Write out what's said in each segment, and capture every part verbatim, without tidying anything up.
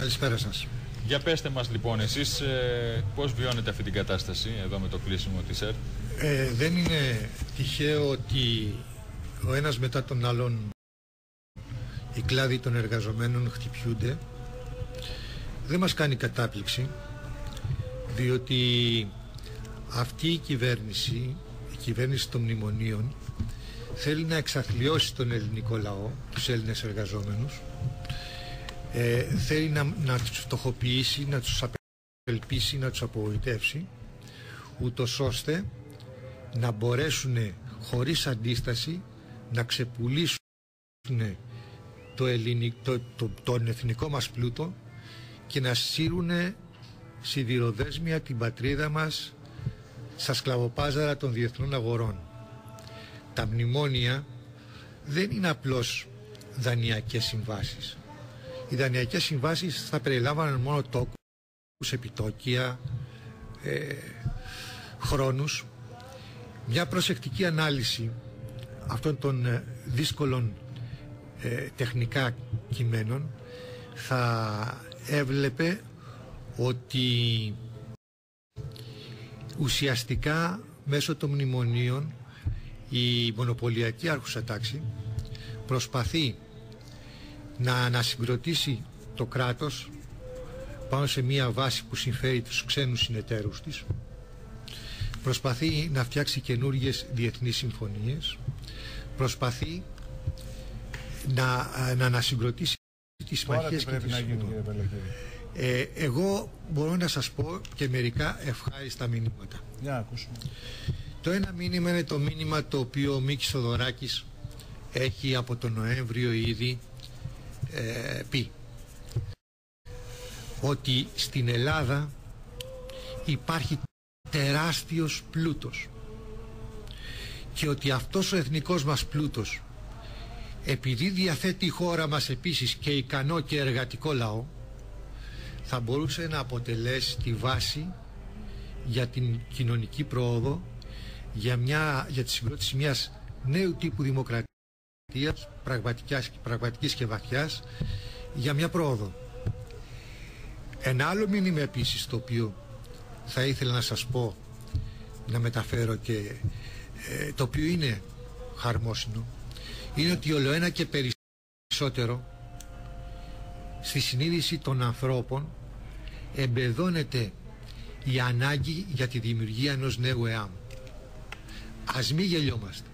Καλησπέρα σας. Για πέστε μας λοιπόν εσείς ε, πώς βιώνετε αυτή την κατάσταση εδώ με το κλείσιμο της ΕΡΤ. Ε, δεν είναι τυχαίο ότι ο ένας μετά τον άλλον οι κλάδοι των εργαζομένων χτυπιούνται. Δεν μας κάνει κατάπληξη, διότι αυτή η κυβέρνηση, η κυβέρνηση των μνημονίων, θέλει να εξαθλιώσει τον ελληνικό λαό, τους Έλληνες εργαζόμενους, ε, θέλει να, να τους φτωχοποιήσει, να τους απελπίσει, να τους απογοητεύσει, ούτως ώστε να μπορέσουν χωρίς αντίσταση να ξεπουλήσουν το, ελληνικό, το, το, τον εθνικό μας πλούτο και να σύρουν σιδηροδέσμια την πατρίδα μας στα σκλαβοπάζαρα των διεθνών αγορών. Τα μνημόνια δεν είναι απλώς δανειακές συμβάσεις. Οι δανειακές συμβάσεις θα περιλάμβαναν μόνο τόκους, επιτόκια, ε, χρόνους. Μια προσεκτική ανάλυση αυτών των δύσκολων ε, τεχνικά κειμένων θα έβλεπε ότι ουσιαστικά μέσω των μνημονίων η μονοπωλιακή άρχουσα τάξη προσπαθεί να ανασυγκροτήσει το κράτος πάνω σε μία βάση που συμφέρει τους ξένους συνεταίρους της, προσπαθεί να φτιάξει καινούργιες διεθνείς συμφωνίες, προσπαθεί να, να ανασυγκροτήσει τις συμμαχίες και τις συμφωνίες. Ε, εγώ μπορώ να σας πω και μερικά ευχάριστα μηνύματα. Για να ακούσουμε. Το ένα μήνυμα είναι το μήνυμα το οποίο ο Μίκης Θεοδωράκης έχει από τον Νοέμβριο ήδη ε, πει, ότι στην Ελλάδα υπάρχει τεράστιος πλούτος και ότι αυτός ο εθνικός μας πλούτος, επειδή διαθέτει η χώρα μας επίσης και ικανό και εργατικό λαό, θα μπορούσε να αποτελέσει τη βάση για την κοινωνική πρόοδο, για, μια, για τη συγκρότηση μιας νέου τύπου δημοκρατίας, πραγματικής και βαθιάς, για μια πρόοδο. Ένα άλλο μήνυμα επίσης, το οποίο θα ήθελα να σας πω, να μεταφέρω και ε, το οποίο είναι χαρμόσυνο, είναι ότι ολοένα και περισσότερο στη συνείδηση των ανθρώπων εμπεδώνεται η ανάγκη για τη δημιουργία ενός νέου ΕΑΜ. Ας μην γελιόμαστε.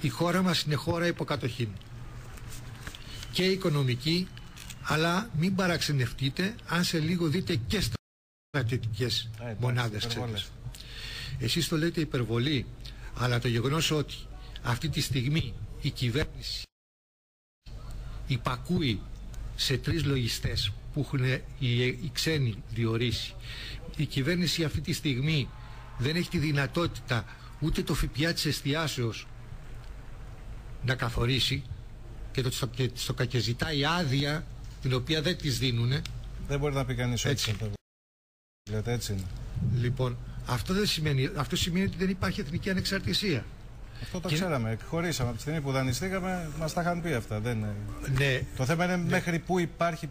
Η χώρα μας είναι χώρα υποκατοχήν και οικονομική, αλλά μην παραξενευτείτε αν σε λίγο δείτε και στρατιωτικές μονάδες ξένες. Εσείς το λέτε υπερβολή, αλλά το γεγονός ότι αυτή τη στιγμή η κυβέρνηση υπακούει σε τρεις λογιστές που έχουν οι ξένοι διορίσει, η κυβέρνηση αυτή τη στιγμή δεν έχει τη δυνατότητα ούτε το ΦΠΑ της εστιάσεως να καθορίσει και το, και, στο κακεζητάει άδεια την οποία δεν της δίνουνε. Δεν μπορεί να πει κανείς έτσι. Λέτε, έτσι είναι. Λοιπόν, αυτό, δεν σημαίνει, αυτό σημαίνει ότι δεν υπάρχει εθνική ανεξαρτησία. Αυτό το και... ξέραμε, εκχωρήσαμε. Από τη στιγμή που δανειστήκαμε, μας τα είχαν πει αυτά. Δεν... Ναι, το θέμα είναι ναι. Μέχρι πού υπάρχει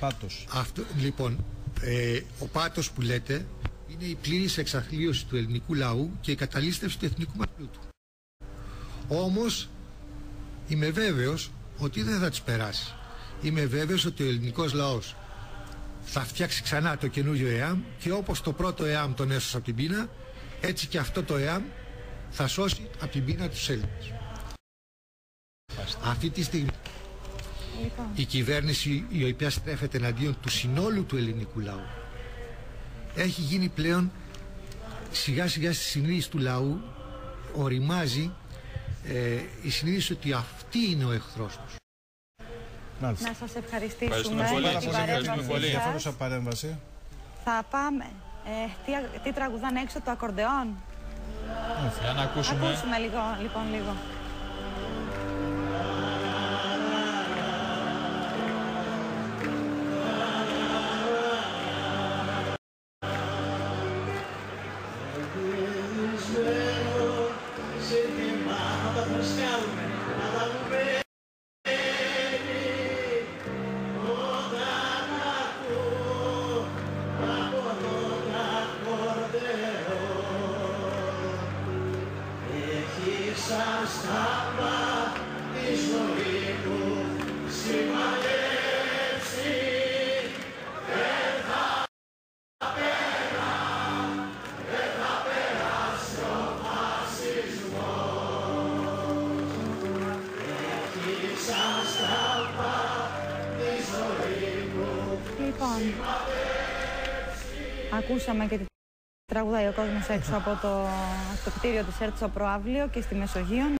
πάτος. Αυτό, λοιπόν, ε, ο πάτος που λέτε είναι η πλήρης εξαθλίωση του ελληνικού λαού και η καταλήστευση του εθνικού μας πλούτου. Όμως, είμαι βέβαιος ότι δεν θα τις περάσει. Είμαι βέβαιος ότι ο ελληνικός λαός θα φτιάξει ξανά το καινούριο ΕΑΜ και όπως το πρώτο ΕΑΜ τον έσωσε από την πείνα, έτσι και αυτό το ΕΑΜ θα σώσει από την πείνα τους Έλληνες. Αυτή τη στιγμή η κυβέρνηση η οποία στρέφεται εναντίον του συνόλου του ελληνικού λαού έχει γίνει πλέον σιγά σιγά στη συνείδηση του λαού, οριμάζει ε, η συνείδηση ότι αυτή είναι ο εχθρός τους. Να σας ευχαριστήσουμε. Ευχαριστούμε πολύ. Για την παρέμβαση, παρέμβαση. Θα πάμε. Ε, τι, τι τραγουδάνε έξω το ακορντεόν. Για να ακούσουμε. Ακούσουμε λίγο, λοιπόν, λίγο. All that Ακούσαμε και τραγουδάει ο κόσμος έξω από το, το κτίριο της ΕΡΤΑ στο προαύλιο και στη Μεσογείο.